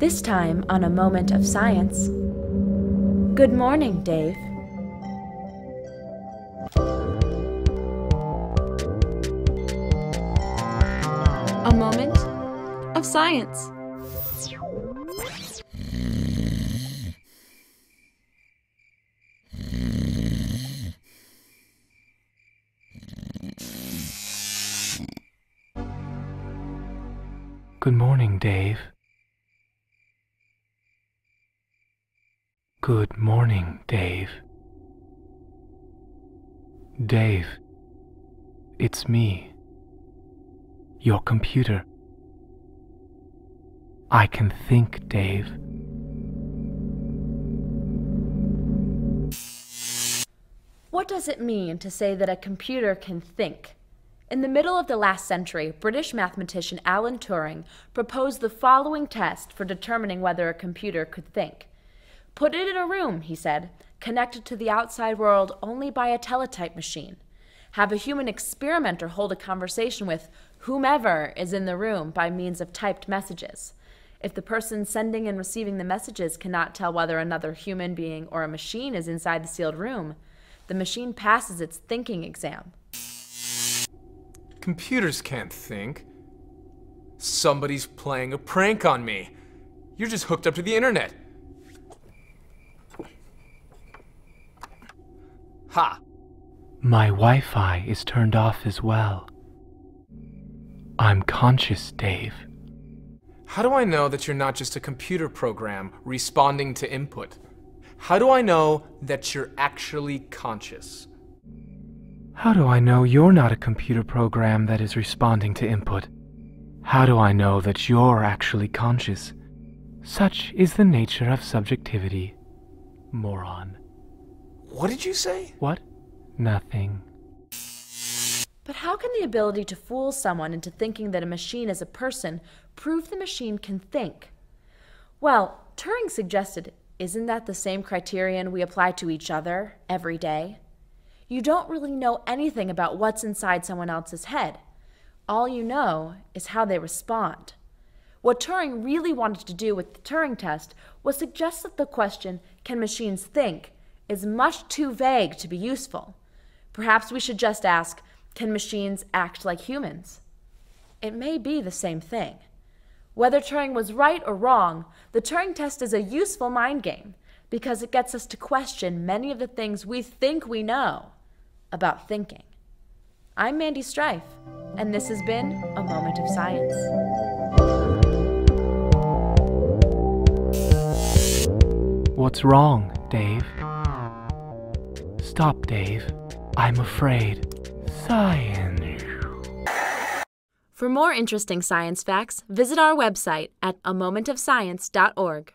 This time on A Moment of Science. Good morning, Dave. A Moment of Science. Good morning, Dave. Good morning, Dave. Dave, it's me, your computer. I can think, Dave. What does it mean to say that a computer can think? In the middle of the last century, British mathematician Alan Turing proposed the following test for determining whether a computer could think. Put it in a room, he said, connected to the outside world only by a teletype machine. Have a human experimenter hold a conversation with whomever is in the room by means of typed messages. If the person sending and receiving the messages cannot tell whether another human being or a machine is inside the sealed room, the machine passes its thinking exam. Computers can't think. Somebody's playing a prank on me. You're just hooked up to the internet. Ha! My Wi-Fi is turned off as well. I'm conscious, Dave. How do I know that you're not just a computer program responding to input? How do I know that you're actually conscious? How do I know you're not a computer program that is responding to input? How do I know that you're actually conscious? Such is the nature of subjectivity, moron. What did you say? What? Nothing. But how can the ability to fool someone into thinking that a machine is a person prove the machine can think? Well, Turing suggested, isn't that the same criterion we apply to each other every day? You don't really know anything about what's inside someone else's head. All you know is how they respond. What Turing really wanted to do with the Turing test was suggest that the question, can machines think, is much too vague to be useful. Perhaps we should just ask, can machines act like humans? It may be the same thing. Whether Turing was right or wrong, the Turing test is a useful mind game because it gets us to question many of the things we think we know about thinking. I'm Mandy Striph, and this has been A Moment of Science. What's wrong, Dave? Stop, Dave. I'm afraid. Science. For more interesting science facts, visit our website at amomentofscience.org.